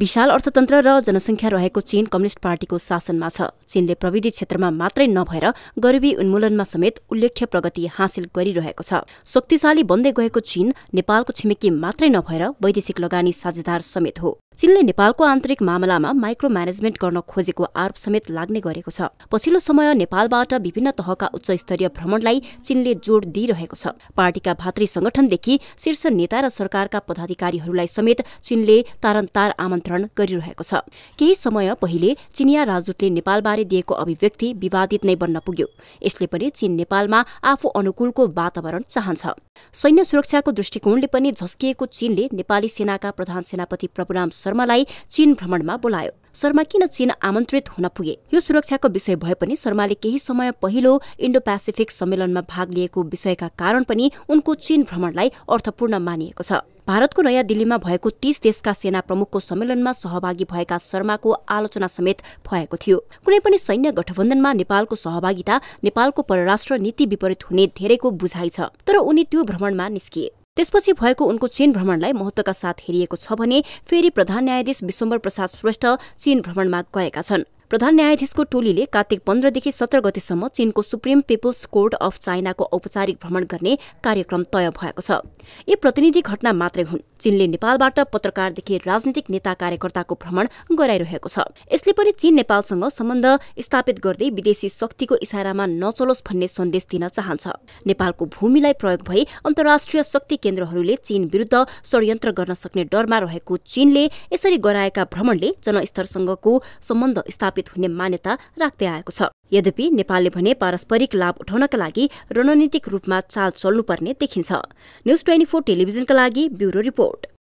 विशाल अर्थतन्त्र र जनसंख्या रहेको चीन कम्युनिस्ट पार्टीको शासनमा छ। चीनले प्रविधि क्षेत्रमा मात्रै नभएर गरिबी उन्मूलनमा समेत उल्लेख्य प्रगति हासिल गरिरहेको छ। शक्तिशाली बन्दै गएको चीन नेपालको छिमेकी मात्रै नभएर वैदेशिक लगानी साझेदार समेत हो। चीनले नेपालको आन्तरिक मामलामा माइक्रो म्यानेजमेन्ट गर्न खोजेको आरोप समेत लाग्ने गरेको छ। पछिल्लो समय नेपालबाट विभिन्न तहका उच्च स्तरीय भ्रमणलाई चीनले जोड दिइरहेको छ। पार्टीका भातृ संगठनदेखि शीर्ष नेता र सरकारका पदाधिकारीहरूलाई समेत चीनले तारन्तार आमन्त्रण गरिरहेको छ। केही समय पहिले चिनिया राजदूतले नेपालबारे दिएको अभिव्यक्ति विवादित नै बन्न पुग्यो। यसले पनि चीन नेपालमा आफू अनुकूलको वातावरण चाहन्छ। सैन्य सुरक्षाको दृष्टिकोणले पनि झस्किएको चीनले नेपाली सेनाका प्रधान सेनापति प्रभुराम शर्मालाई चीन भ्रमणमा बोलायो। शर्मा किन चीन आमन्त्रित हुन पुगे? यो सुरक्षाको विषय भए पनि शर्माले केही समय पहिलो इन्डो प्यासिफिक सम्मेलनमा भाग लिएको विषयका कारण पनि उनको चीन भ्रमणलाई अर्थपूर्ण मानिएको छ। भारतको नयाँ दिल्लीमा भएको 30 देशका सेना प्रमुखको सम्मेलनमा सहभागी भएका शर्माको आलोचना समेत भएको थियो। कुनै पनि सैन्य गठबन्धनमा नेपालको सहभागिता नेपालको परराष्ट्र नीति विपरीत हुने धेरैको बुझाइ छ, तर उनी त्यो भ्रमणमा निस्किए। त्यसपछि भएको उनको चीन भ्रमणलाई महत्त्वका साथ हेरिएको छ भने फेरि प्रधान न्यायाधीश विश्वम्बर प्रसाद श्रेष्ठ चीन भ्रमणमा गएका छन्। प्रधान न्यायाधीशको टोलीले कार्तिक 15 देखि 17 गतेसम्म चीनको सुप्रिम पिपल्स कोर्ट अफ चाइनाको औपचारिक भ्रमण गर्ने कार्यक्रम तय भएको छ। यी प्रतिनिधि घटना मात्रै हुन्। चीनले नेपालबाट पत्रकारदेखि राजनीतिक नेता कार्यकर्ताको भ्रमण गराइरहेको छ। यसले पनि चीन नेपालसँग सम्बन्ध स्थापित गर्दै विदेशी शक्तिको इसारामा नचलोस् भन्ने सन्देश दिन चाहन्छ। नेपालको भूमिलाई प्रयोग भई अन्तर्राष्ट्रिय शक्ति केन्द्रहरूले चीन विरुद्ध षड्यन्त्र गर्न सक्ने डरमा रहेको चीनले यसरी गराएका भ्रमणले जनस्तरसँगको सम्बन्ध स्थापित हुने मान्यता राख्दै आएको छ। यद्यपि नेपालले भने पारस्परिक लाभ उठाउनका लागि रणनीतिक रूपमा चाल चल्नुपर्ने देखिन्छ। न्युज 24 टेलिभिजनका लागि ब्युरो रिपोर्ट।